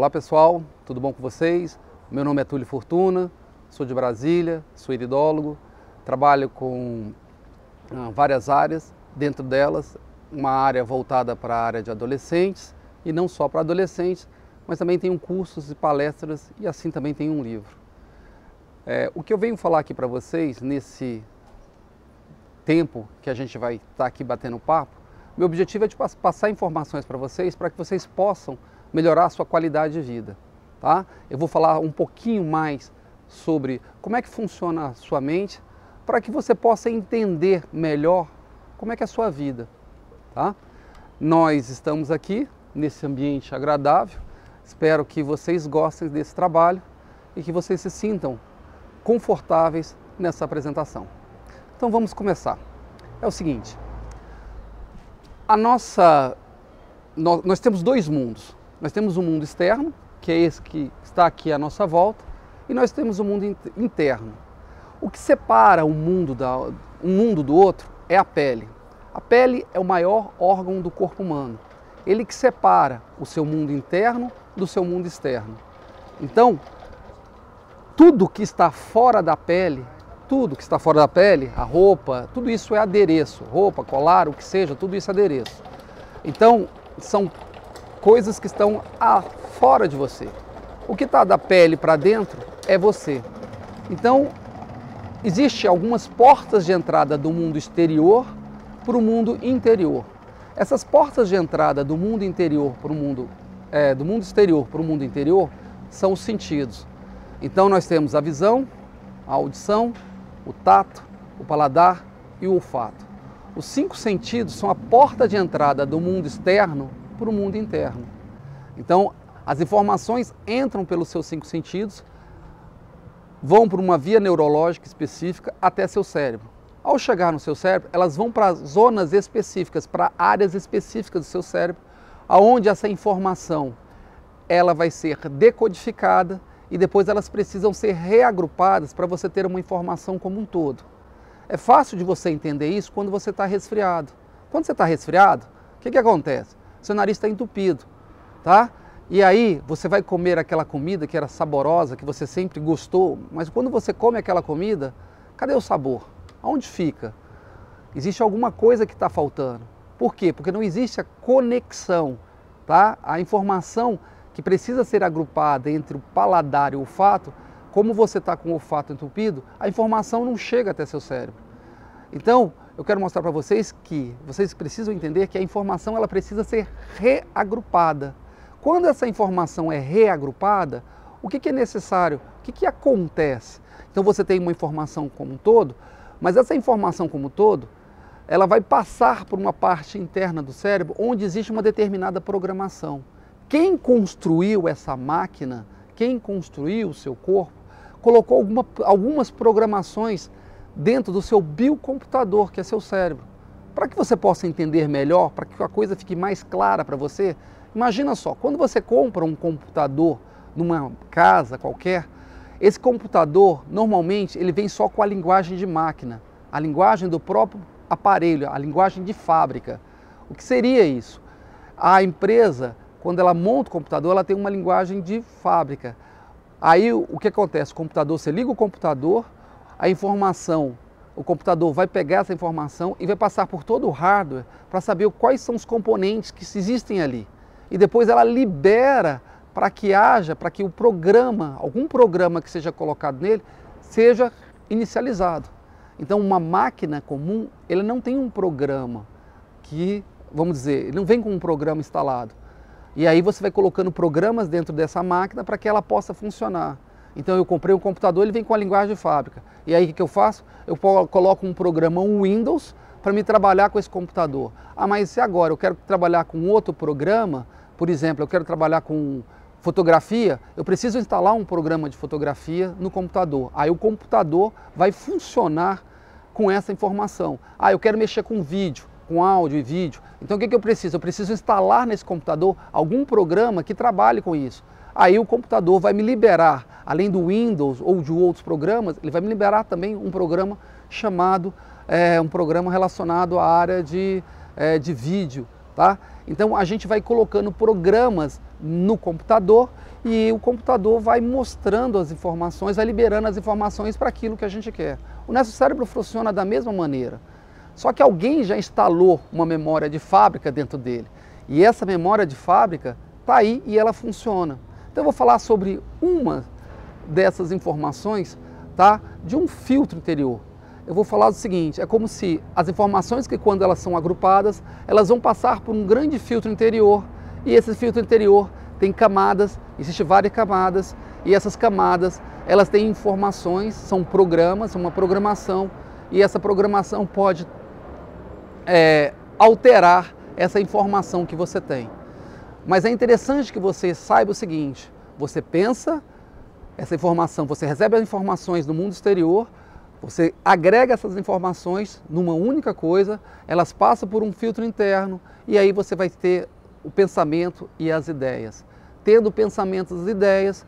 Olá pessoal, tudo bom com vocês? Meu nome é Túlio Fortuna, sou de Brasília, sou iridólogo, trabalho com várias áreas, dentro delas uma área voltada para a área de adolescentes e não só para adolescentes, mas também tenho cursos e palestras e assim também tenho um livro. O que eu venho falar aqui para vocês nesse tempo que a gente vai estar aqui batendo papo, meu objetivo é de passar informações para vocês para que vocês possam melhorar a sua qualidade de vida, tá? Eu vou falar um pouquinho mais sobre como é que funciona a sua mente para que você possa entender melhor como é que é a sua vida, tá? Nós estamos aqui nesse ambiente agradável, espero que vocês gostem desse trabalho e que vocês se sintam confortáveis nessa apresentação. Então vamos começar. É o seguinte, nós temos dois mundos. Nós temos um mundo externo, que é esse que está aqui à nossa volta, e nós temos um mundo interno. O que separa um mundo do outro é a pele. A pele é o maior órgão do corpo humano. Ele que separa o seu mundo interno do seu mundo externo. Então, tudo que está fora da pele, a roupa, tudo isso é adereço. Roupa, colar, o que seja, tudo isso é adereço. Então, são coisas que estão fora de você. O que está da pele para dentro é você. Então, existem algumas portas de entrada do mundo exterior para o mundo interior. Essas portas de entrada do mundo interior para o mundo, do mundo exterior para o mundo interior são os sentidos. Então, nós temos a visão, a audição, o tato, o paladar e o olfato. Os cinco sentidos são a porta de entrada do mundo externo para o mundo interno. Então, as informações entram pelos seus cinco sentidos, vão por uma via neurológica específica até seu cérebro. Ao chegar no seu cérebro, elas vão para zonas específicas, para áreas específicas do seu cérebro, aonde essa informação ela vai ser decodificada e depois elas precisam ser reagrupadas para você ter uma informação como um todo. É fácil de você entender isso quando você está resfriado. Quando você está resfriado, o que acontece? Seu nariz está entupido, tá? E aí você vai comer aquela comida que era saborosa, que você sempre gostou, mas quando você come aquela comida, cadê o sabor? Aonde fica? Existe alguma coisa que está faltando. Por quê? Porque não existe a conexão, tá? A informação que precisa ser agrupada entre o paladar e o olfato, como você está com o olfato entupido, a informação não chega até seu cérebro. Então, eu quero mostrar para vocês que vocês precisam entender que a informação ela precisa ser reagrupada. Quando essa informação é reagrupada, o que é necessário? O que acontece? Então você tem uma informação como um todo, mas essa informação como um todo, ela vai passar por uma parte interna do cérebro onde existe uma determinada programação. Quem construiu essa máquina, quem construiu o seu corpo, colocou algumas programações dentro do seu biocomputador, que é seu cérebro. Para que você possa entender melhor, para que a coisa fique mais clara para você, imagina só, quando você compra um computador numa casa qualquer, esse computador, normalmente, ele vem só com a linguagem de máquina, a linguagem do próprio aparelho, a linguagem de fábrica. O que seria isso? A empresa, quando ela monta o computador, ela tem uma linguagem de fábrica. Aí, o que acontece? O computador, você liga o computador, a informação, o computador vai pegar essa informação e vai passar por todo o hardware para saber quais são os componentes que existem ali. E depois ela libera para que haja, para que o programa, algum programa que seja colocado nele, seja inicializado. Então uma máquina comum, ela não tem um programa que, vamos dizer, ele não vem com um programa instalado. E aí você vai colocando programas dentro dessa máquina para que ela possa funcionar. Então eu comprei um computador, ele vem com a linguagem de fábrica. E aí o que eu faço? Eu coloco um programa Windows para me trabalhar com esse computador. Ah, mas se agora eu quero trabalhar com outro programa, por exemplo, eu quero trabalhar com fotografia, eu preciso instalar um programa de fotografia no computador. Aí o computador vai funcionar com essa informação. Ah, eu quero mexer com vídeo, com áudio e vídeo. Então o que eu preciso? Eu preciso instalar nesse computador algum programa que trabalhe com isso. Aí o computador vai me liberar, além do Windows ou de outros programas, ele vai me liberar também um programa chamado, um programa relacionado à área de vídeo, tá? Então a gente vai colocando programas no computador e o computador vai mostrando as informações, vai liberando as informações para aquilo que a gente quer. O nosso cérebro funciona da mesma maneira, só que alguém já instalou uma memória de fábrica dentro dele e essa memória de fábrica está aí e ela funciona. Então eu vou falar sobre uma dessas informações, tá? De um filtro interior. Eu vou falar o seguinte, é como se as informações que quando elas são agrupadas, elas vão passar por um grande filtro interior e esse filtro interior tem camadas, existem várias camadas e essas camadas, elas têm informações, são programas, uma programação e essa programação pode alterar essa informação que você tem. Mas é interessante que você saiba o seguinte, você pensa essa informação, você recebe as informações do mundo exterior, você agrega essas informações numa única coisa, elas passam por um filtro interno e aí você vai ter o pensamento e as ideias. Tendo pensamentos e ideias,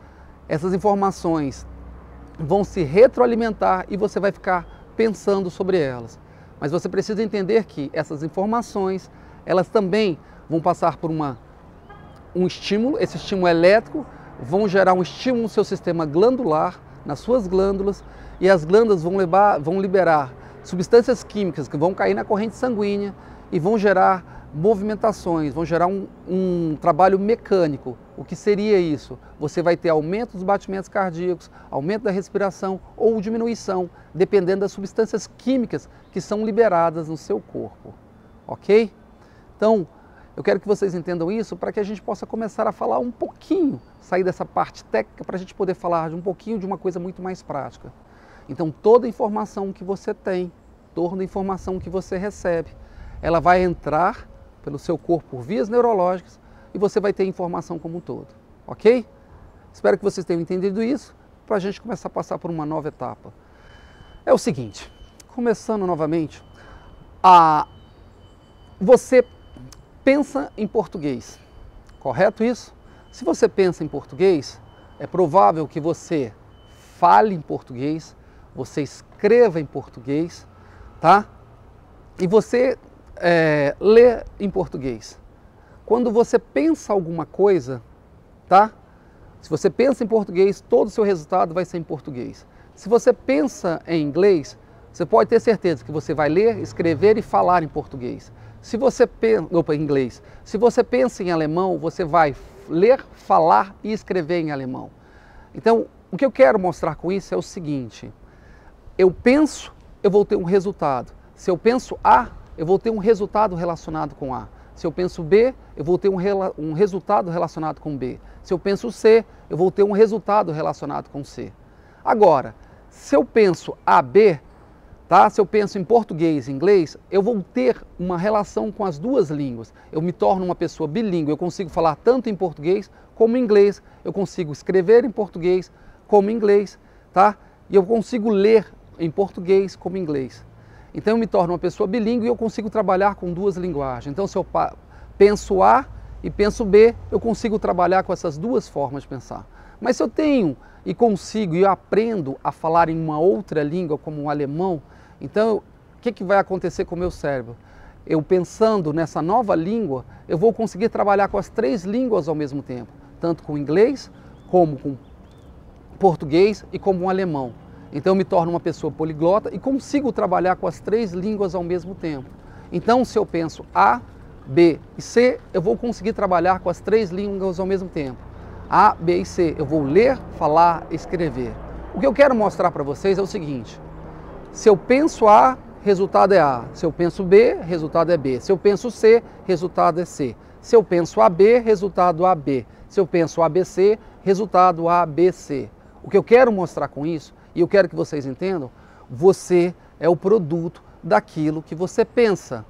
essas informações vão se retroalimentar e você vai ficar pensando sobre elas. Mas você precisa entender que essas informações, elas também vão passar por um estímulo, esse estímulo elétrico, vão gerar um estímulo no seu sistema glandular, nas suas glândulas, e as glândulas vão liberar substâncias químicas que vão cair na corrente sanguínea e vão gerar movimentações, vão gerar um trabalho mecânico. O que seria isso? Você vai ter aumento dos batimentos cardíacos, aumento da respiração ou diminuição, dependendo das substâncias químicas que são liberadas no seu corpo. Ok? Então, eu quero que vocês entendam isso para que a gente possa começar a falar um pouquinho, sair dessa parte técnica para a gente poder falar de um pouquinho de uma coisa muito mais prática. Então, toda informação que você tem, toda informação que você recebe, ela vai entrar pelo seu corpo por vias neurológicas e você vai ter informação como um todo, ok? Espero que vocês tenham entendido isso para a gente começar a passar por uma nova etapa. É o seguinte, começando novamente, você pensa em português, correto isso? Se você pensa em português, é provável que você fale em português, você escreva em português, tá? E você lê em português. Quando você pensa alguma coisa, tá? Se você pensa em português, todo o seu resultado vai ser em português. Se você pensa em inglês, você pode ter certeza que você vai ler, escrever e falar em português. Se você pensa em inglês, se você pensa em alemão, você vai ler, falar e escrever em alemão. Então, o que eu quero mostrar com isso é o seguinte, eu penso, eu vou ter um resultado. Se eu penso A, eu vou ter um resultado relacionado com A. Se eu penso B, eu vou ter um resultado relacionado com B. Se eu penso C, eu vou ter um resultado relacionado com C. Agora, se eu penso AB, tá? Se eu penso em português e inglês, eu vou ter uma relação com as duas línguas. Eu me torno uma pessoa bilíngue, eu consigo falar tanto em português como em inglês, eu consigo escrever em português como em inglês, tá? E eu consigo ler em português como em inglês. Então eu me torno uma pessoa bilíngue e eu consigo trabalhar com duas linguagens. Então se eu penso A e penso B, eu consigo trabalhar com essas duas formas de pensar. Mas se eu tenho e consigo e aprendo a falar em uma outra língua como o alemão, então o que vai acontecer com o meu cérebro? Eu pensando nessa nova língua, eu vou conseguir trabalhar com as três línguas ao mesmo tempo, tanto com inglês, como com português e como um alemão. Então eu me torno uma pessoa poliglota e consigo trabalhar com as três línguas ao mesmo tempo. Então se eu penso A, B e C, eu vou conseguir trabalhar com as três línguas ao mesmo tempo. A, B e C, eu vou ler, falar, escrever. O que eu quero mostrar para vocês é o seguinte, se eu penso A, resultado é A. Se eu penso B, resultado é B. Se eu penso C, resultado é C. Se eu penso AB, resultado AB. Se eu penso ABC, resultado ABC. O que eu quero mostrar com isso, e eu quero que vocês entendam, você é o produto daquilo que você pensa.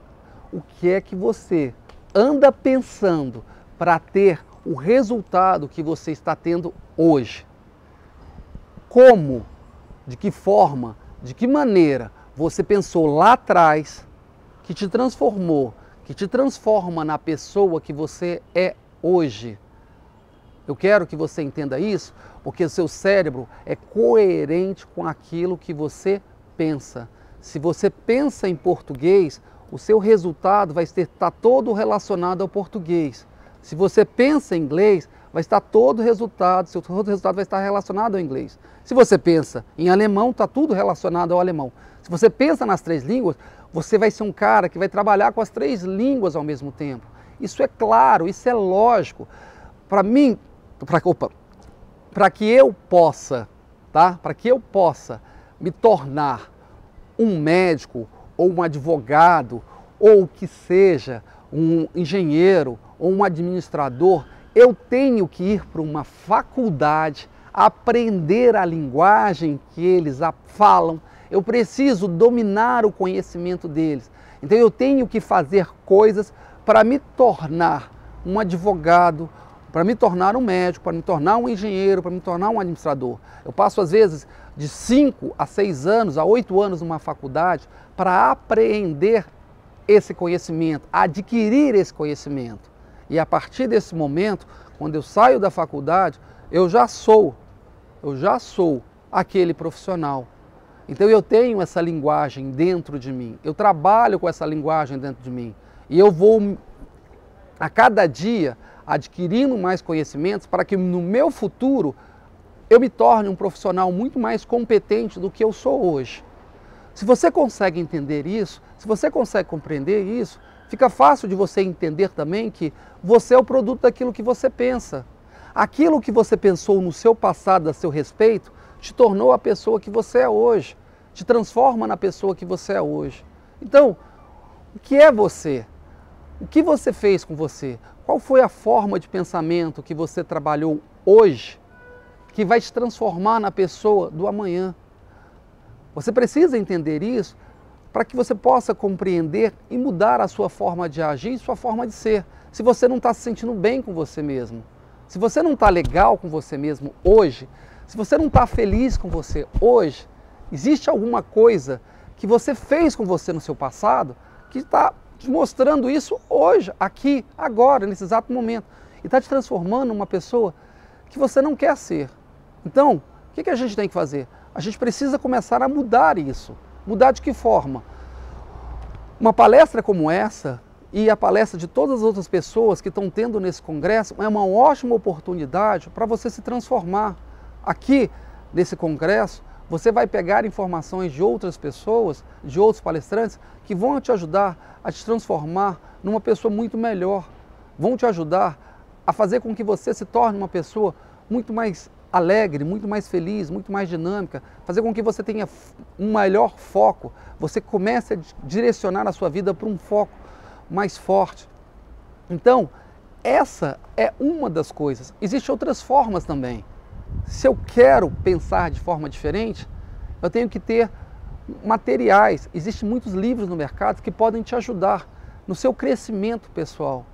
O que é que você anda pensando para ter o resultado que você está tendo hoje? Como, de que forma, de que maneira você pensou lá atrás que te transformou, que te transforma na pessoa que você é hoje? Eu quero que você entenda isso, porque o seu cérebro é coerente com aquilo que você pensa. Se você pensa em português, o seu resultado vai estar todo relacionado ao português. Se você pensa em inglês, vai estar seu todo resultado vai estar relacionado ao inglês. Se você pensa em alemão, está tudo relacionado ao alemão. Se você pensa nas três línguas, você vai ser um cara que vai trabalhar com as três línguas ao mesmo tempo. Isso é claro, isso é lógico. Para que eu possa me tornar um médico ou um advogado ou o que seja, um engenheiro ou um administrador, eu tenho que ir para uma faculdade, aprender a linguagem que eles falam, eu preciso dominar o conhecimento deles. Então eu tenho que fazer coisas para me tornar um advogado, para me tornar um médico, para me tornar um engenheiro, para me tornar um administrador. Eu passo às vezes de 5 a 6 anos, a 8 anos numa faculdade para aprender esse conhecimento, adquirir esse conhecimento. E a partir desse momento, quando eu saio da faculdade, eu já sou aquele profissional. Então eu tenho essa linguagem dentro de mim, eu trabalho com essa linguagem dentro de mim e eu vou a cada dia adquirindo mais conhecimentos para que no meu futuro eu me torne um profissional muito mais competente do que eu sou hoje. Se você consegue entender isso, se você consegue compreender isso, fica fácil de você entender também que você é o produto daquilo que você pensa. Aquilo que você pensou no seu passado a seu respeito te tornou a pessoa que você é hoje, te transforma na pessoa que você é hoje. Então, o que é você? O que você fez com você? Qual foi a forma de pensamento que você trabalhou hoje que vai te transformar na pessoa do amanhã? Você precisa entender isso para que você possa compreender e mudar a sua forma de agir e sua forma de ser. Se você não está se sentindo bem com você mesmo, se você não está legal com você mesmo hoje, se você não está feliz com você hoje, existe alguma coisa que você fez com você no seu passado que está te mostrando isso hoje, aqui, agora, nesse exato momento. E está te transformando numa pessoa que você não quer ser. Então, o que a gente tem que fazer? A gente precisa começar a mudar isso. Mudar de que forma? Uma palestra como essa e a palestra de todas as outras pessoas que estão tendo nesse congresso é uma ótima oportunidade para você se transformar. Aqui, nesse congresso, você vai pegar informações de outras pessoas, de outros palestrantes, que vão te ajudar a te transformar numa pessoa muito melhor. Vão te ajudar a fazer com que você se torne uma pessoa muito mais alegre, muito mais feliz, muito mais dinâmica. Fazer com que você tenha um melhor foco. Você comece a direcionar a sua vida para um foco mais forte. Então, essa é uma das coisas. Existem outras formas também. Se eu quero pensar de forma diferente, eu tenho que ter materiais. Existem muitos livros no mercado que podem te ajudar no seu crescimento pessoal.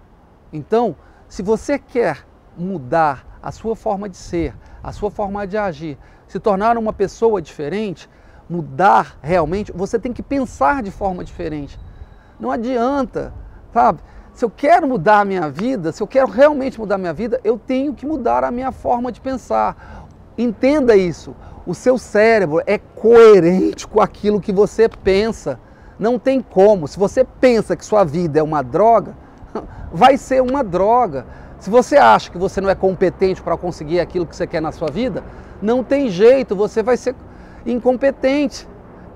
Então, se você quer mudar a sua forma de ser, a sua forma de agir, se tornar uma pessoa diferente, mudar realmente, você tem que pensar de forma diferente. Não adianta, sabe? Se eu quero mudar a minha vida, se eu quero realmente mudar a minha vida, eu tenho que mudar a minha forma de pensar. Entenda isso. O seu cérebro é coerente com aquilo que você pensa. Não tem como. Se você pensa que sua vida é uma droga, vai ser uma droga. Se você acha que você não é competente para conseguir aquilo que você quer na sua vida, não tem jeito, você vai ser incompetente.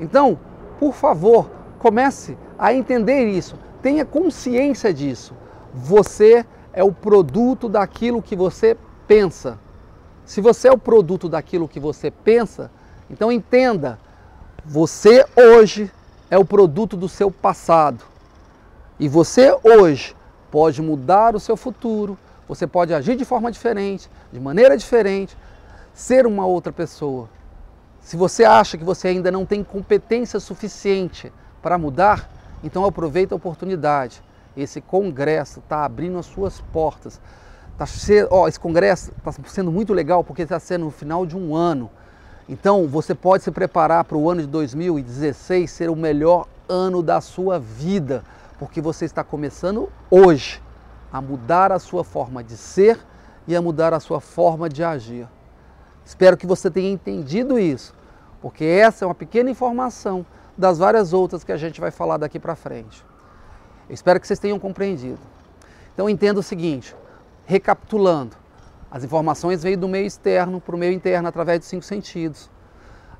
Então, por favor, comece a entender isso. Tenha consciência disso. Você é o produto daquilo que você pensa. Se você é o produto daquilo que você pensa, então entenda, você hoje é o produto do seu passado. E você hoje pode mudar o seu futuro, você pode agir de forma diferente, de maneira diferente, ser uma outra pessoa. Se você acha que você ainda não tem competência suficiente para mudar, então aproveita a oportunidade. Esse congresso está abrindo as suas portas. Esse congresso está sendo muito legal porque está sendo no final de um ano. Então você pode se preparar para o ano de 2016 ser o melhor ano da sua vida, porque você está começando hoje a mudar a sua forma de ser e a mudar a sua forma de agir. Espero que você tenha entendido isso, porque essa é uma pequena informação das várias outras que a gente vai falar daqui para frente. Eu espero que vocês tenham compreendido. Então entenda o seguinte, Recapitulando, as informações vêm do meio externo para o meio interno através dos 5 sentidos.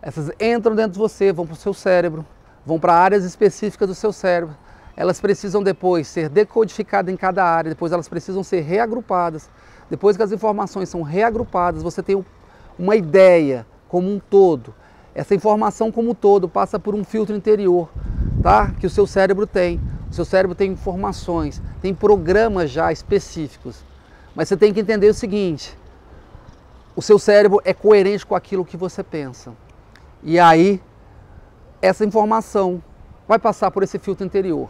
Essas entram dentro de você, vão para o seu cérebro, vão para áreas específicas do seu cérebro. Elas precisam depois ser decodificadas em cada área, depois elas precisam ser reagrupadas. Depois que as informações são reagrupadas, você tem uma ideia como um todo. Essa informação como um todo passa por um filtro interior, tá? Que o seu cérebro tem. O seu cérebro tem informações, tem programas já específicos. Mas você tem que entender o seguinte, o seu cérebro é coerente com aquilo que você pensa. E aí, essa informação vai passar por esse filtro interior.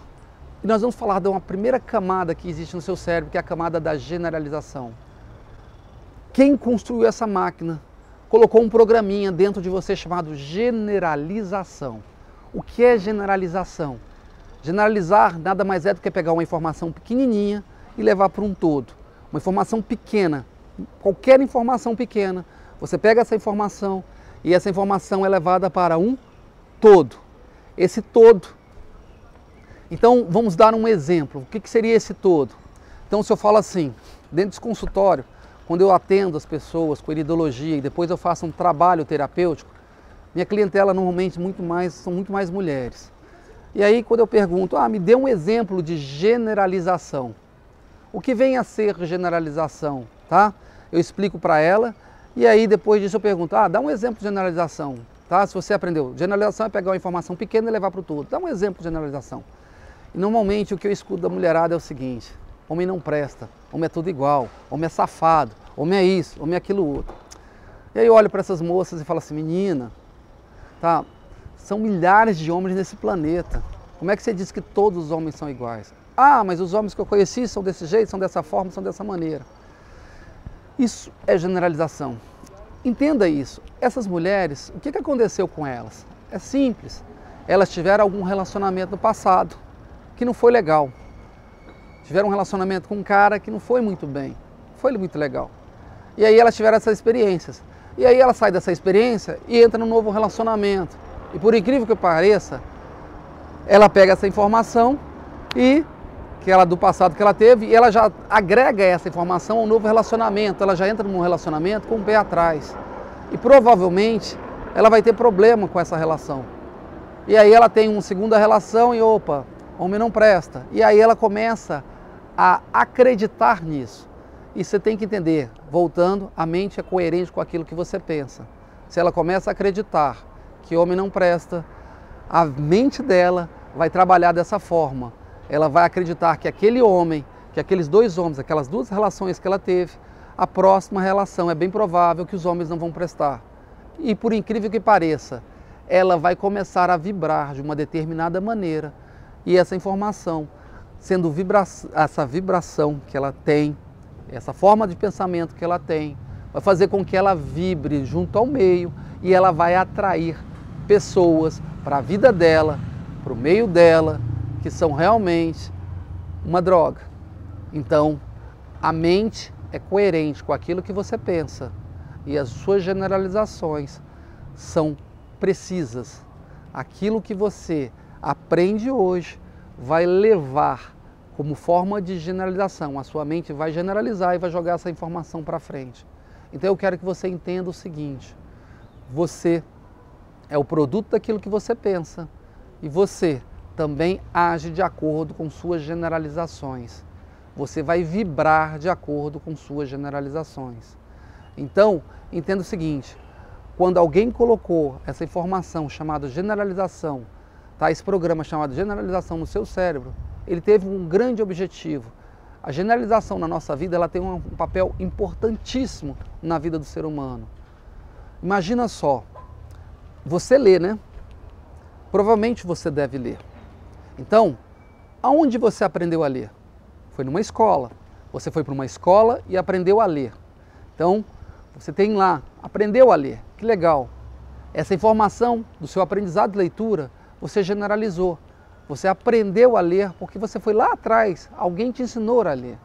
E nós vamos falar de uma primeira camada que existe no seu cérebro, que é a camada da generalização. Quem construiu essa máquina colocou um programinha dentro de você chamado generalização. O que é generalização? Generalizar nada mais é do que pegar uma informação pequenininha e levar para um todo. Uma informação pequena, qualquer informação pequena, você pega essa informação e essa informação é levada para um todo. Esse todo. Então, vamos dar um exemplo. O que seria esse todo? Então, se eu falo assim, dentro desse consultório, quando eu atendo as pessoas com iridologia e depois eu faço um trabalho terapêutico, minha clientela normalmente são muito mais mulheres. E aí, quando eu pergunto, me dê um exemplo de generalização. O que vem a ser generalização, tá? Eu explico para ela e aí depois disso eu pergunto, dá um exemplo de generalização. Tá? Se você aprendeu, generalização é pegar uma informação pequena e levar para o todo. Dá um exemplo de generalização. E normalmente o que eu escuto da mulherada é o seguinte, homem não presta, homem é tudo igual, homem é safado, homem é isso, homem é aquilo outro. E aí eu olho para essas moças e falo assim, menina, tá? São milhares de homens nesse planeta. Como é que você diz que todos os homens são iguais? Mas os homens que eu conheci são desse jeito, são dessa forma, são dessa maneira. Isso é generalização. Entenda isso. Essas mulheres, o que aconteceu com elas? É simples. Elas tiveram algum relacionamento no passado que não foi legal. Tiveram um relacionamento com um cara que não foi muito bem. Foi muito legal. E aí elas tiveram essas experiências. E aí ela sai dessa experiência e entra num novo relacionamento. E por incrível que pareça, ela pega essa informação e que ela do passado que ela teve, e ela já agrega essa informação ao novo relacionamento, ela já entra num relacionamento com o pé atrás. E provavelmente ela vai ter problema com essa relação. E aí ela tem uma segunda relação e opa, homem não presta. E aí ela começa a acreditar nisso. E você tem que entender, voltando, a mente é coerente com aquilo que você pensa. Se ela começa a acreditar que homem não presta, a mente dela vai trabalhar dessa forma. Ela vai acreditar que aquele homem, que aqueles dois homens, aquelas duas relações que ela teve, a próxima relação é bem provável que os homens não vão prestar. E por incrível que pareça, ela vai começar a vibrar de uma determinada maneira. E essa informação, sendo essa vibração que ela tem, essa forma de pensamento que ela tem, vai fazer com que ela vibre junto ao meio e ela vai atrair pessoas para a vida dela, para o meio dela, que são realmente uma droga. Então, a mente é coerente com aquilo que você pensa e as suas generalizações são precisas. Aquilo que você aprende hoje vai levar como forma de generalização. A sua mente vai generalizar e vai jogar essa informação para frente. Então, eu quero que você entenda o seguinte, você é o produto daquilo que você pensa e você também age de acordo com suas generalizações. Você vai vibrar de acordo com suas generalizações. Então, entenda o seguinte, quando alguém colocou essa informação chamada generalização, tá? Esse programa chamado generalização no seu cérebro, ele teve um grande objetivo. A generalização na nossa vida, ela tem um papel importantíssimo na vida do ser humano. Imagina só, você lê, né? Provavelmente você deve ler. Então, aonde você aprendeu a ler? Foi numa escola. Você foi para uma escola e aprendeu a ler. Então, você tem lá, aprendeu a ler, que legal. Essa informação do seu aprendizado de leitura, você generalizou. Você aprendeu a ler porque você foi lá atrás, alguém te ensinou a ler.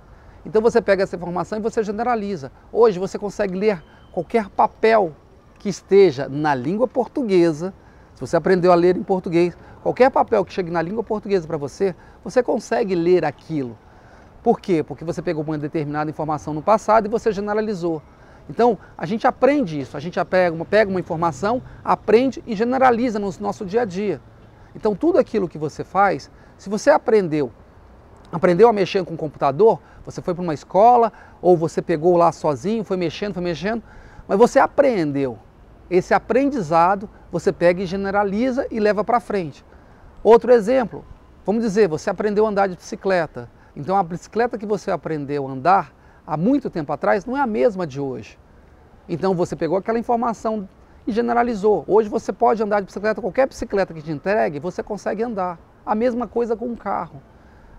Então você pega essa informação e você generaliza. Hoje você consegue ler qualquer papel que esteja na língua portuguesa. Se você aprendeu a ler em português, qualquer papel que chegue na língua portuguesa para você, você consegue ler aquilo. Por quê? Porque você pegou uma determinada informação no passado e você generalizou. Então, a gente aprende isso, a gente pega uma informação, aprende e generaliza no nosso dia a dia. Então, tudo aquilo que você faz, se você aprendeu a mexer com o computador, você foi para uma escola ou você pegou lá sozinho, foi mexendo, mas você aprendeu. Esse aprendizado você pega e generaliza e leva para frente. Outro exemplo, vamos dizer, você aprendeu a andar de bicicleta. Então, a bicicleta que você aprendeu a andar há muito tempo atrás não é a mesma de hoje. Então, você pegou aquela informação e generalizou. Hoje você pode andar de bicicleta, qualquer bicicleta que te entregue, você consegue andar. A mesma coisa com um carro.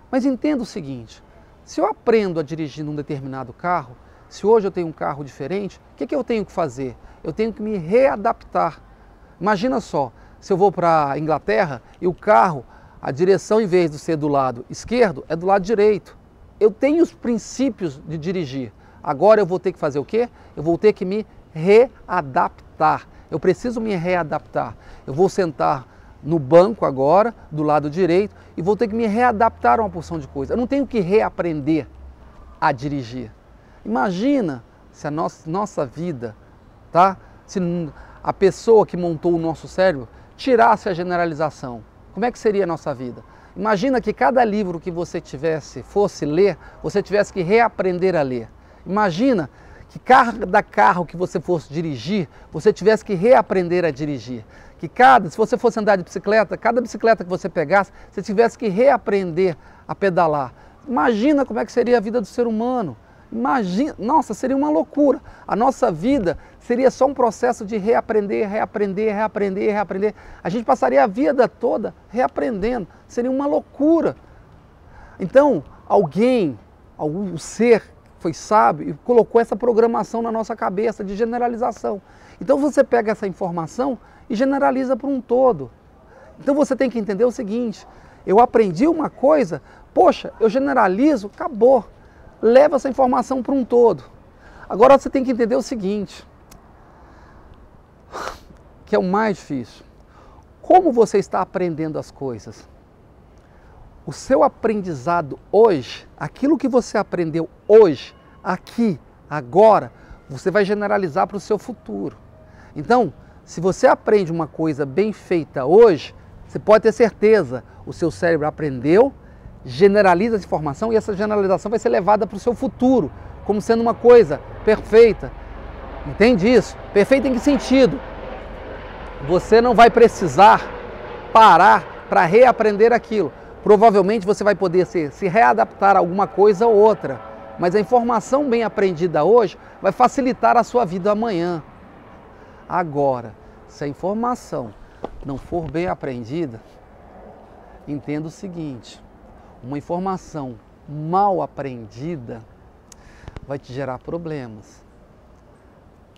Mas entenda o seguinte, se eu aprendo a dirigir num determinado carro, se hoje eu tenho um carro diferente, o que eu tenho que fazer? Eu tenho que me readaptar. Imagina só, se eu vou para a Inglaterra e o carro, a direção em vez de ser do lado esquerdo, é do lado direito. Eu tenho os princípios de dirigir. Agora eu vou ter que fazer o quê? Eu vou ter que me readaptar. Eu preciso me readaptar. Eu vou sentar no banco agora, do lado direito, e vou ter que me readaptar a uma porção de coisas. Eu não tenho que reaprender a dirigir. Imagina se a nossa vida, tá? Se a pessoa que montou o nosso cérebro tirasse a generalização. Como é que seria a nossa vida? Imagina que cada livro que você fosse ler, você tivesse que reaprender a ler. Imagina que cada carro que você fosse dirigir, você tivesse que reaprender a dirigir. Se você fosse andar de bicicleta, cada bicicleta que você pegasse, você tivesse que reaprender a pedalar. Imagina como é que seria a vida do ser humano. Imagina, nossa, seria uma loucura. A nossa vida seria só um processo de reaprender. A gente passaria a vida toda reaprendendo. Seria uma loucura. Então, algum ser foi sábio e colocou essa programação na nossa cabeça de generalização. Então você pega essa informação e generaliza para um todo. Então você tem que entender o seguinte, eu aprendi uma coisa, poxa, eu generalizo, acabou. Leva essa informação para um todo. Agora você tem que entender o seguinte, que é o mais difícil. Como você está aprendendo as coisas? O seu aprendizado hoje, aquilo que você aprendeu hoje, aqui, agora, você vai generalizar para o seu futuro. Então, se você aprende uma coisa bem feita hoje, você pode ter certeza, o seu cérebro aprendeu, generaliza essa informação e essa generalização vai ser levada para o seu futuro, como sendo uma coisa perfeita. Entende isso? Perfeita em que sentido? Você não vai precisar parar para reaprender aquilo. Provavelmente você vai poder se readaptar a alguma coisa ou outra, mas a informação bem aprendida hoje vai facilitar a sua vida amanhã. Agora, se a informação não for bem aprendida, entenda o seguinte, uma informação mal aprendida vai te gerar problemas.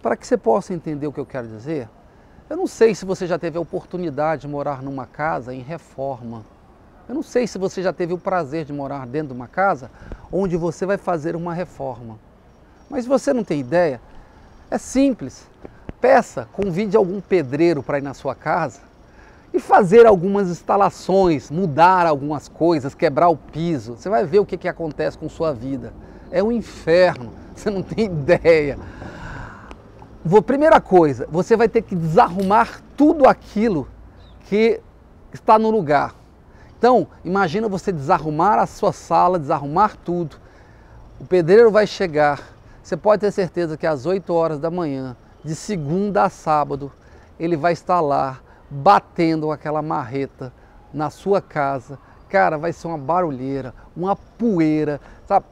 Para que você possa entender o que eu quero dizer, eu não sei se você já teve a oportunidade de morar numa casa em reforma. Eu não sei se você já teve o prazer de morar dentro de uma casa onde você vai fazer uma reforma. Mas se você não tem ideia, é simples. Convide algum pedreiro para ir na sua casa e fazer algumas instalações, mudar algumas coisas, quebrar o piso. Você vai ver o que acontece com sua vida. É um inferno, você não tem ideia. Primeira coisa, você vai ter que desarrumar tudo aquilo que está no lugar. Então, imagina você desarrumar a sua sala, desarrumar tudo. O pedreiro vai chegar, você pode ter certeza que às 8 horas da manhã, de segunda a sábado, ele vai estar lá, batendo aquela marreta na sua casa. Cara, vai ser uma barulheira, uma poeira, sabe?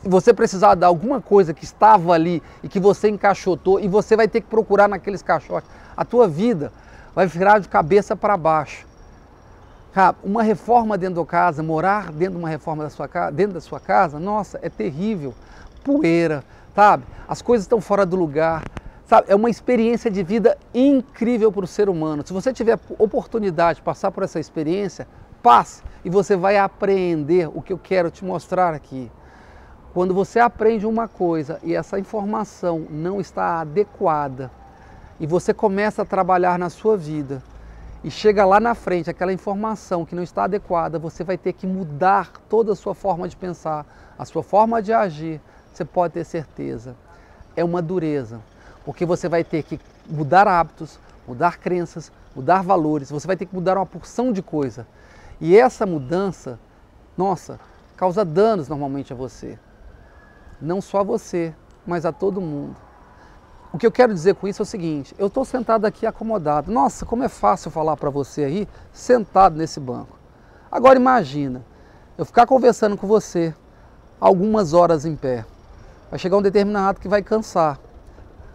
Se você precisar dar alguma coisa que estava ali e que você encaixotou e você vai ter que procurar naqueles caixotes, a tua vida vai virar de cabeça para baixo. Cara, uma reforma dentro da casa, morar dentro de uma reforma dentro da sua casa, nossa, é terrível. Poeira, sabe? As coisas estão fora do lugar. É uma experiência de vida incrível para o ser humano. Se você tiver oportunidade de passar por essa experiência, passe e você vai aprender o que eu quero te mostrar aqui. Quando você aprende uma coisa e essa informação não está adequada e você começa a trabalhar na sua vida e chega lá na frente aquela informação que não está adequada, você vai ter que mudar toda a sua forma de pensar, a sua forma de agir, você pode ter certeza. É uma dureza, porque você vai ter que mudar hábitos, mudar crenças, mudar valores, você vai ter que mudar uma porção de coisa. E essa mudança, nossa, causa danos normalmente a você. Não só a você, mas a todo mundo. O que eu quero dizer com isso é o seguinte, eu estou sentado aqui acomodado. Nossa, como é fácil falar para você aí, sentado nesse banco. Agora imagina, eu ficar conversando com você algumas horas em pé. Vai chegar um determinado que vai cansar,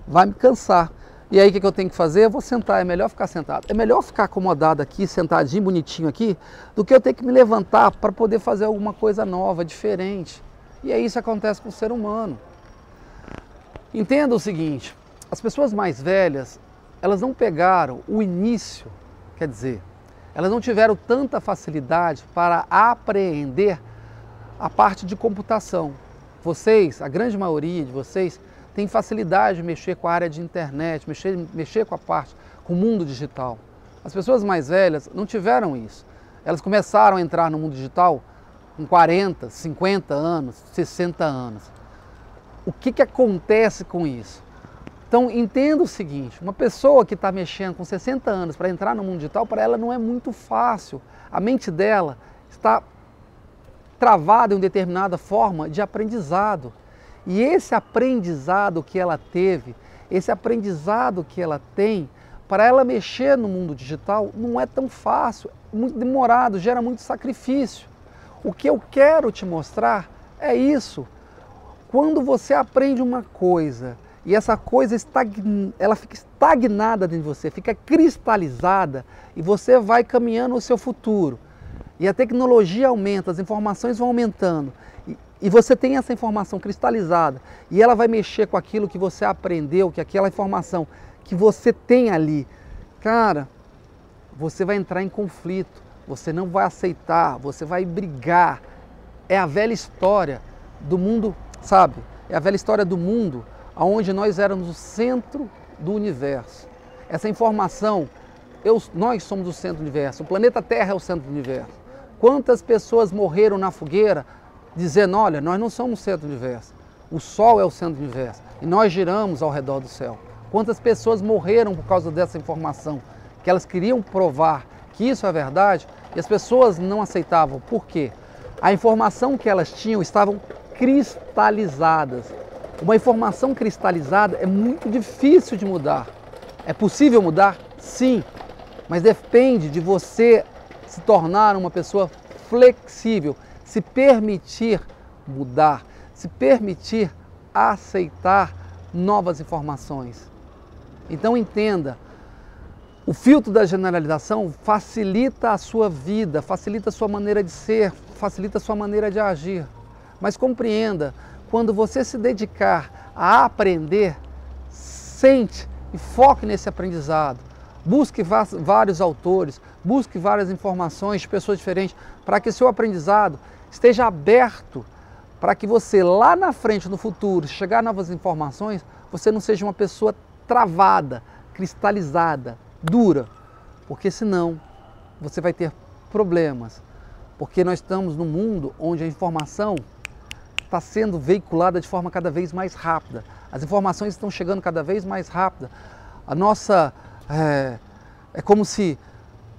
vai me cansar. E aí o que eu tenho que fazer? Eu vou sentar, é melhor ficar sentado. É melhor ficar acomodado aqui, sentadinho, bonitinho aqui, do que eu ter que me levantar para poder fazer alguma coisa nova, diferente. E é isso que acontece com o ser humano. Entenda o seguinte, as pessoas mais velhas, elas não pegaram o início, quer dizer, elas não tiveram tanta facilidade para apreender a parte de computação. Vocês, a grande maioria de vocês, tem facilidade de mexer com a área de internet, mexer com a parte, com o mundo digital. As pessoas mais velhas não tiveram isso. Elas começaram a entrar no mundo digital com 40, 50 anos, 60 anos. O que acontece com isso? Então, entenda o seguinte, uma pessoa que está mexendo com 60 anos para entrar no mundo digital, para ela não é muito fácil. A mente dela está travada em uma determinada forma de aprendizado. E esse aprendizado que ela teve, esse aprendizado que ela tem, para ela mexer no mundo digital não é tão fácil, muito demorado, gera muito sacrifício. O que eu quero te mostrar é isso. Quando você aprende uma coisa e essa coisa ela fica estagnada dentro de você, fica cristalizada e você vai caminhando o seu futuro. E a tecnologia aumenta, as informações vão aumentando. E você tem essa informação cristalizada e ela vai mexer com aquilo que você aprendeu, que aquela informação que você tem ali. Cara, você vai entrar em conflito, você não vai aceitar, você vai brigar. É a velha história do mundo, sabe? É a velha história do mundo onde nós éramos o centro do universo. Essa informação, nós somos o centro do universo, o planeta Terra é o centro do universo. Quantas pessoas morreram na fogueira dizendo, olha, nós não somos o centro do universo, o Sol é o centro do universo e nós giramos ao redor do céu. Quantas pessoas morreram por causa dessa informação, que elas queriam provar que isso é verdade e as pessoas não aceitavam. Por quê? A informação que elas tinham estavam cristalizadas. Uma informação cristalizada é muito difícil de mudar. É possível mudar? Sim, mas depende de você se tornar uma pessoa flexível, se permitir mudar, se permitir aceitar novas informações. Então entenda, o filtro da generalização facilita a sua vida, facilita a sua maneira de ser, facilita a sua maneira de agir. Mas compreenda, quando você se dedicar a aprender, sente e foque nesse aprendizado. Busque vários autores, busque várias informações de pessoas diferentes para que seu aprendizado esteja aberto, para que você lá na frente, no futuro, chegar a novas informações, você não seja uma pessoa travada, cristalizada, dura, porque senão você vai ter problemas, porque nós estamos num mundo onde a informação está sendo veiculada de forma cada vez mais rápida, as informações estão chegando cada vez mais rápida, a nossa... É como se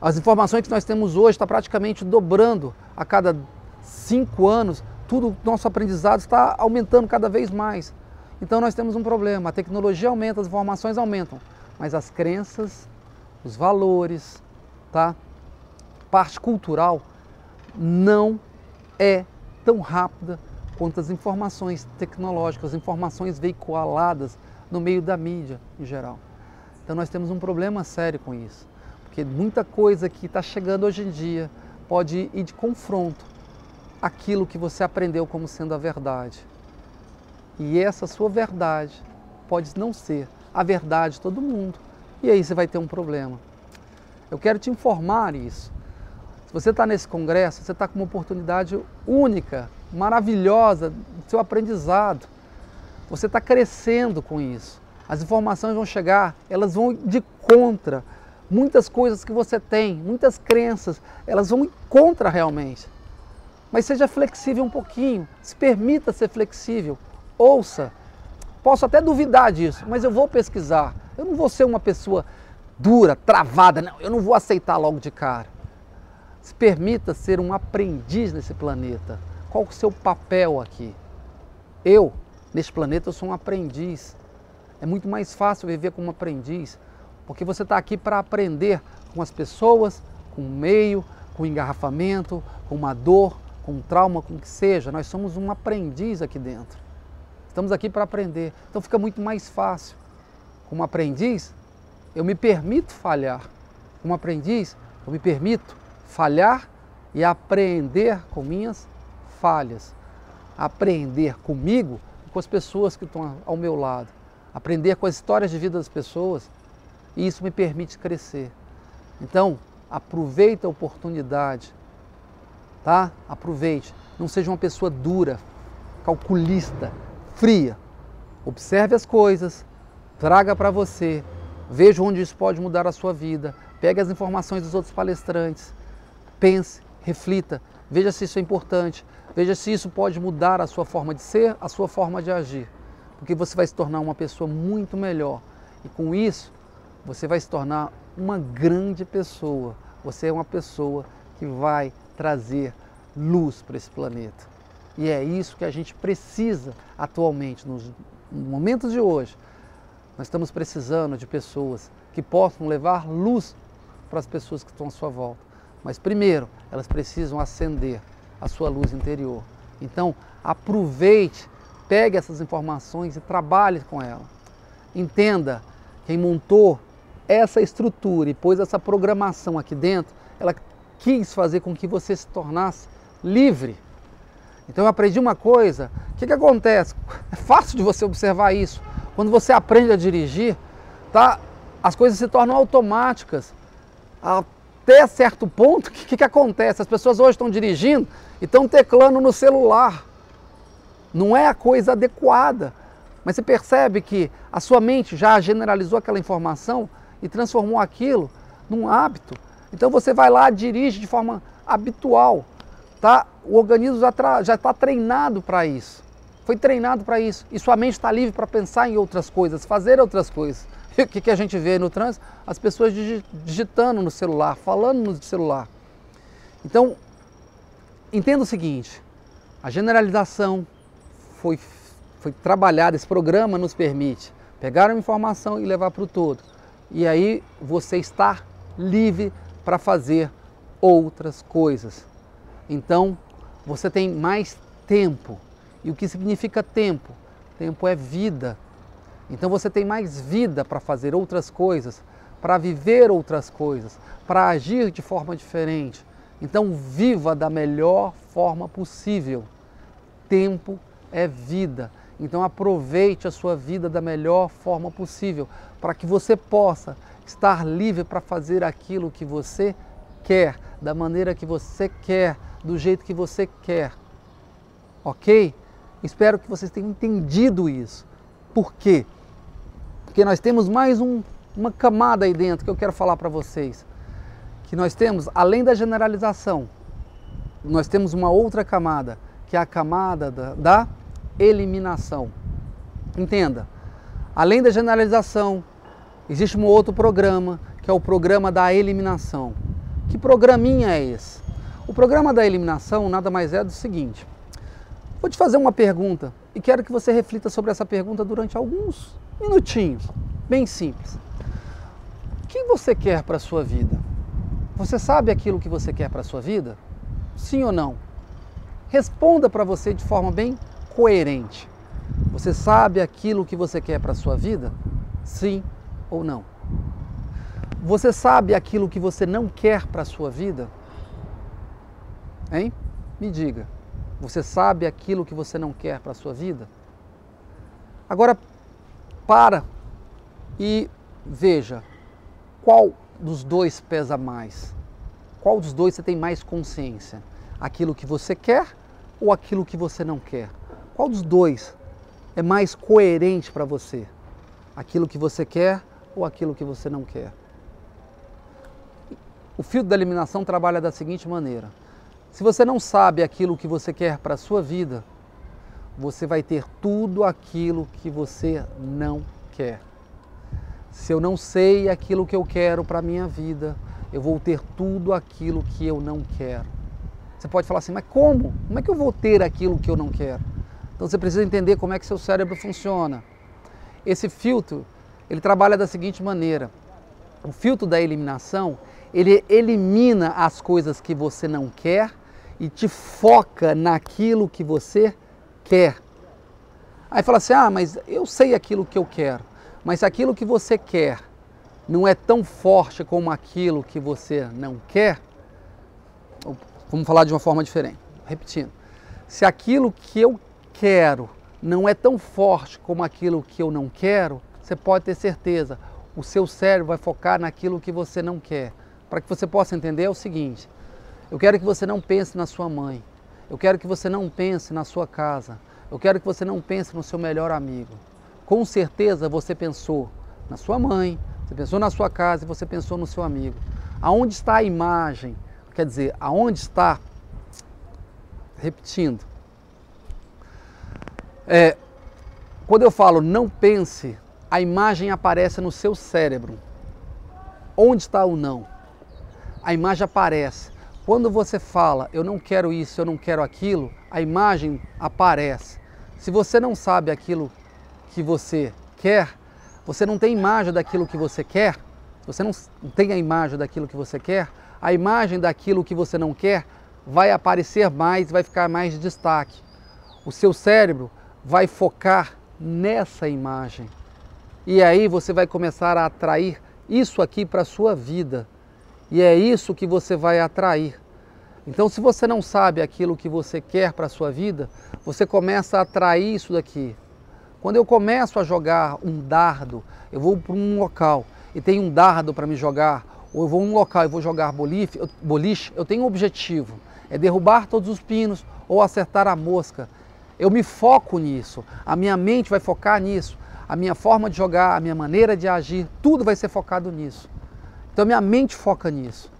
as informações que nós temos hoje está praticamente dobrando a cada 5 anos, tudo o nosso aprendizado está aumentando cada vez mais. Então nós temos um problema, a tecnologia aumenta, as informações aumentam, mas as crenças, os valores, tá? Parte cultural não é tão rápida quanto as informações tecnológicas, as informações veiculadas no meio da mídia em geral. Então nós temos um problema sério com isso, porque muita coisa que está chegando hoje em dia pode ir de confronto àquilo que você aprendeu como sendo a verdade. E essa sua verdade pode não ser a verdade de todo mundo, e aí você vai ter um problema. Eu quero te informar isso. Se você está nesse congresso, você está com uma oportunidade única, maravilhosa, do seu aprendizado. Você está crescendo com isso. As informações vão chegar, elas vão de contra muitas coisas que você tem, muitas crenças, elas vão em contra realmente. Mas seja flexível um pouquinho, se permita ser flexível, ouça. Posso até duvidar disso, mas eu vou pesquisar. Eu não vou ser uma pessoa dura, travada, não, eu não vou aceitar logo de cara. Se permita ser um aprendiz nesse planeta. Qual o seu papel aqui? Eu, neste planeta, eu sou um aprendiz. É muito mais fácil viver como aprendiz, porque você está aqui para aprender com as pessoas, com o meio, com o engarrafamento, com uma dor, com um trauma, com o que seja. Nós somos um aprendiz aqui dentro. Estamos aqui para aprender. Então fica muito mais fácil. Como aprendiz, eu me permito falhar. Como aprendiz, eu me permito falhar e aprender com minhas falhas. Aprender comigo e com as pessoas que estão ao meu lado. Aprender com as histórias de vida das pessoas. E isso me permite crescer. Então, aproveite a oportunidade, tá? Aproveite. Não seja uma pessoa dura, calculista, fria. Observe as coisas, traga para você, veja onde isso pode mudar a sua vida, pegue as informações dos outros palestrantes, pense, reflita, veja se isso é importante, veja se isso pode mudar a sua forma de ser, a sua forma de agir, porque você vai se tornar uma pessoa muito melhor e com isso, você vai se tornar uma grande pessoa. Você é uma pessoa que vai trazer luz para esse planeta. E é isso que a gente precisa atualmente, nos momentos de hoje. Nós estamos precisando de pessoas que possam levar luz para as pessoas que estão à sua volta. Mas primeiro, elas precisam acender a sua luz interior. Então, aproveite, pegue essas informações e trabalhe com ela. Entenda, quem montou essa estrutura e pôs essa programação aqui dentro, ela quis fazer com que você se tornasse livre. Então eu aprendi uma coisa, o que acontece? É fácil de você observar isso. Quando você aprende a dirigir, tá? As coisas se tornam automáticas. Até certo ponto, o que acontece? As pessoas hoje estão dirigindo e estão teclando no celular. Não é a coisa adequada. Mas você percebe que a sua mente já generalizou aquela informação e transformou aquilo num hábito. Então você vai lá, dirige de forma habitual, tá? O organismo já está treinado para isso. Foi treinado para isso. E sua mente está livre para pensar em outras coisas, fazer outras coisas. E o que a gente vê no trânsito? As pessoas digitando no celular, falando no celular. Então, entenda o seguinte, a generalização foi trabalhado, esse programa nos permite pegar uma informação e levar para o todo. E aí você está livre para fazer outras coisas. Então, você tem mais tempo. E o que significa tempo? Tempo é vida. Então você tem mais vida para fazer outras coisas, para viver outras coisas, para agir de forma diferente. Então viva da melhor forma possível. Tempo é vida. Então aproveite a sua vida da melhor forma possível, para que você possa estar livre para fazer aquilo que você quer, da maneira que você quer, do jeito que você quer. Ok? Espero que vocês tenham entendido isso. Por quê? Porque nós temos mais uma camada aí dentro que eu quero falar para vocês. Que nós temos, além da generalização, nós temos uma outra camada, que é a camada da eliminação. Entenda, além da generalização, existe um outro programa, que é o programa da eliminação. Que programinha é esse? O programa da eliminação nada mais é do seguinte, vou te fazer uma pergunta e quero que você reflita sobre essa pergunta durante alguns minutinhos, bem simples. O que você quer para a sua vida? Você sabe aquilo que você quer para a sua vida? Sim ou não? Responda para você de forma bem coerente. Você sabe aquilo que você quer para a sua vida? Sim ou não? Você sabe aquilo que você não quer para a sua vida? Hein? Me diga. Você sabe aquilo que você não quer para a sua vida? Agora, para e veja qual dos dois pesa mais. Qual dos dois você tem mais consciência? Aquilo que você quer ou aquilo que você não quer? Qual dos dois é mais coerente para você? Aquilo que você quer ou aquilo que você não quer? O filtro da eliminação trabalha da seguinte maneira: se você não sabe aquilo que você quer para a sua vida, você vai ter tudo aquilo que você não quer. Se eu não sei aquilo que eu quero para a minha vida, eu vou ter tudo aquilo que eu não quero. Você pode falar assim, mas como? Como é que eu vou ter aquilo que eu não quero? Então você precisa entender como é que seu cérebro funciona. Esse filtro, ele trabalha da seguinte maneira. O filtro da eliminação, ele elimina as coisas que você não quer e te foca naquilo que você quer. Aí fala assim, ah, mas eu sei aquilo que eu quero. Mas aquilo que você quer não é tão forte como aquilo que você não quer. Vamos falar de uma forma diferente. Repetindo. Se aquilo que eu quero não é tão forte como aquilo que eu não quero, você pode ter certeza, o seu cérebro vai focar naquilo que você não quer. Para que você possa entender é o seguinte: eu quero que você não pense na sua mãe, eu quero que você não pense na sua casa, eu quero que você não pense no seu melhor amigo. Com certeza você pensou na sua mãe, você pensou na sua casa e você pensou no seu amigo. Aonde está a imagem? Quer dizer, aonde está, repetindo, quando eu falo não pense, a imagem aparece no seu cérebro. Onde está o não? A imagem aparece. Quando você fala, eu não quero isso, eu não quero aquilo, a imagem aparece. Se você não sabe aquilo que você quer, você não tem imagem daquilo que você quer, se você não tem a imagem daquilo que você quer, a imagem daquilo que você não quer vai aparecer mais, vai ficar mais de destaque. O seu cérebro vai focar nessa imagem. E aí você vai começar a atrair isso aqui para a sua vida. E é isso que você vai atrair. Então, se você não sabe aquilo que você quer para a sua vida, você começa a atrair isso daqui. Quando eu começo a jogar um dardo, eu vou para um local e tem um dardo para me jogar, ou eu vou a um local e vou jogar boliche, eu tenho um objetivo, é derrubar todos os pinos ou acertar a mosca. Eu me foco nisso, a minha mente vai focar nisso, a minha forma de jogar, a minha maneira de agir, tudo vai ser focado nisso. Então minha mente foca nisso.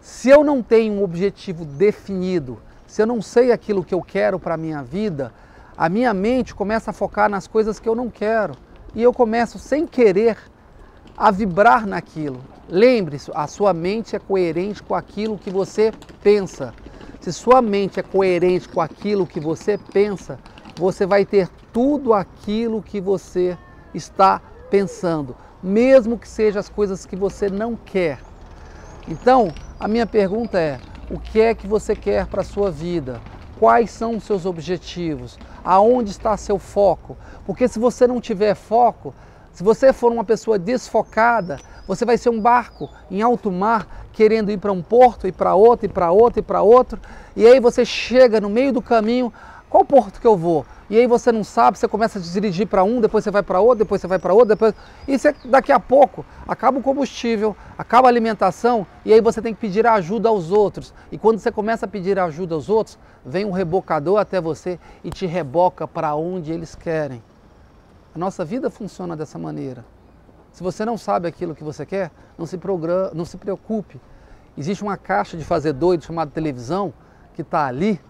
Se eu não tenho um objetivo definido, se eu não sei aquilo que eu quero para a minha vida, a minha mente começa a focar nas coisas que eu não quero e eu começo sem querer a vibrar naquilo. Lembre-se, a sua mente é coerente com aquilo que você pensa. Se sua mente é coerente com aquilo que você pensa, você vai ter tudo aquilo que você está pensando, mesmo que sejam as coisas que você não quer. Então, a minha pergunta é, o que é que você quer para a sua vida? Quais são os seus objetivos? Aonde está seu foco? Porque se você não tiver foco, se você for uma pessoa desfocada, você vai ser um barco em alto mar, querendo ir para um porto, e para outro, e para outro, e para outro. E aí você chega no meio do caminho, qual porto que eu vou? E aí você não sabe, você começa a dirigir para um, depois você vai para outro, depois você vai para outro, depois... E você, daqui a pouco acaba o combustível, acaba a alimentação, e aí você tem que pedir ajuda aos outros. E quando você começa a pedir ajuda aos outros, vem um rebocador até você e te reboca para onde eles querem. A nossa vida funciona dessa maneira. Se você não sabe aquilo que você quer, não se preocupe. Existe uma caixa de fazer doido chamada televisão que está ali,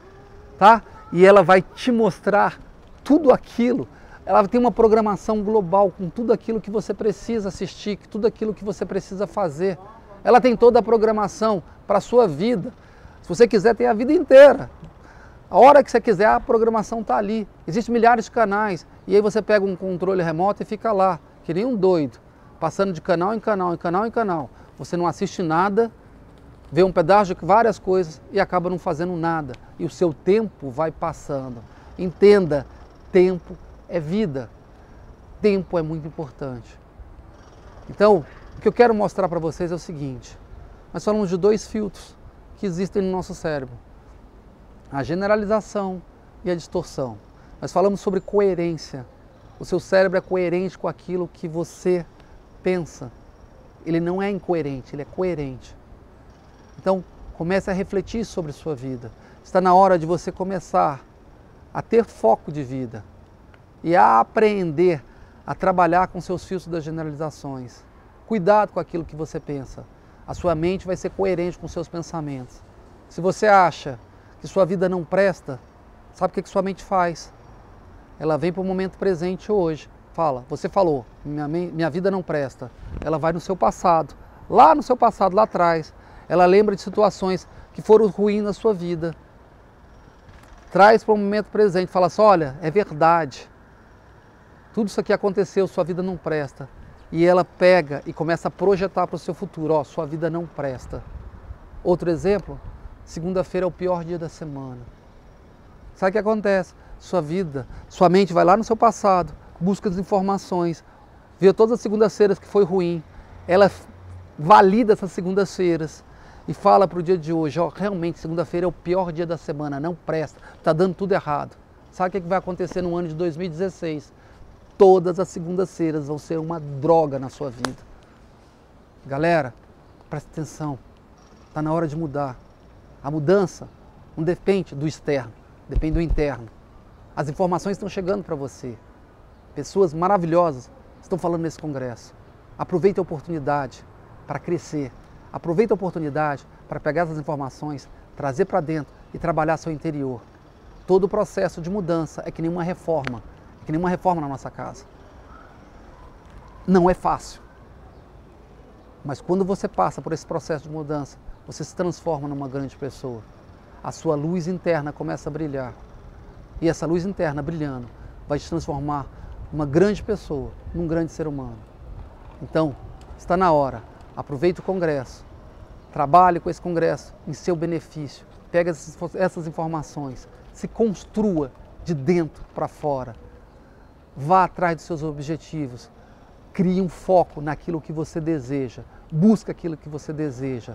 tá? E ela vai te mostrar tudo aquilo. Ela tem uma programação global com tudo aquilo que você precisa assistir, tudo aquilo que você precisa fazer. Ela tem toda a programação para a sua vida. Se você quiser, tem a vida inteira. A hora que você quiser, a programação está ali. Existem milhares de canais. E aí você pega um controle remoto e fica lá, que nem um doido, passando de canal em canal, em canal em canal. Você não assiste nada, vê um pedaço de várias coisas e acaba não fazendo nada. E o seu tempo vai passando. Entenda, tempo é vida. Tempo é muito importante. Então, o que eu quero mostrar para vocês é o seguinte. Nós falamos de dois filtros que existem no nosso cérebro. A generalização e a distorção. Nós falamos sobre coerência. O seu cérebro é coerente com aquilo que você pensa, ele não é incoerente, ele é coerente. Então, comece a refletir sobre sua vida. Está na hora de você começar a ter foco de vida e a aprender a trabalhar com seus filtros das generalizações. Cuidado com aquilo que você pensa. a sua mente vai ser coerente com seus pensamentos. Se você acha que sua vida não presta, sabe o que sua mente faz? Ela vem para o momento presente hoje, fala, você falou, minha vida não presta. Ela vai no seu passado, lá atrás, ela lembra de situações que foram ruins na sua vida. Traz para o momento presente, fala assim, olha, é verdade. Tudo isso aqui aconteceu, sua vida não presta. E ela pega e começa a projetar para o seu futuro, ó, sua vida não presta. Outro exemplo, segunda-feira é o pior dia da semana. Sabe o que acontece? Sua vida, sua mente vai lá no seu passado, busca as informações, vê todas as segundas-feiras que foi ruim, ela valida essas segundas-feiras e fala para o dia de hoje, ó, realmente segunda-feira é o pior dia da semana, não presta, está dando tudo errado. Sabe o que vai acontecer no ano de 2016? Todas as segundas-feiras vão ser uma droga na sua vida. Galera, presta atenção, está na hora de mudar. A mudança não depende do externo, depende do interno. As informações estão chegando para você. Pessoas maravilhosas estão falando nesse congresso. Aproveite a oportunidade para crescer. Aproveite a oportunidade para pegar essas informações, trazer para dentro e trabalhar seu interior. Todo o processo de mudança é que nem uma reforma. É que nem uma reforma na nossa casa. Não é fácil. Mas quando você passa por esse processo de mudança, você se transforma numa grande pessoa. A sua luz interna começa a brilhar. E essa luz interna brilhando vai te transformar numa grande pessoa, num grande ser humano. Então, está na hora. Aproveite o congresso. Trabalhe com esse congresso em seu benefício. Pega essas informações. Se construa de dentro para fora. Vá atrás dos seus objetivos. Crie um foco naquilo que você deseja. Busca aquilo que você deseja.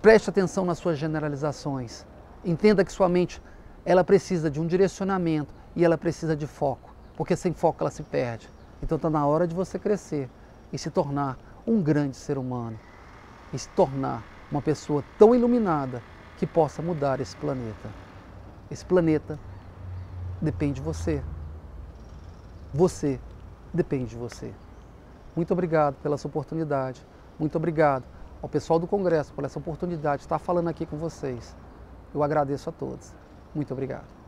Preste atenção nas suas generalizações. Entenda que sua mente, ela precisa de um direcionamento e ela precisa de foco, porque sem foco ela se perde. Então está na hora de você crescer e se tornar um grande ser humano, e se tornar uma pessoa tão iluminada que possa mudar esse planeta. Esse planeta depende de você. Você depende de você. Muito obrigado pela sua oportunidade, muito obrigado ao pessoal do Congresso por essa oportunidade de estar falando aqui com vocês. Eu agradeço a todos. Muito obrigado.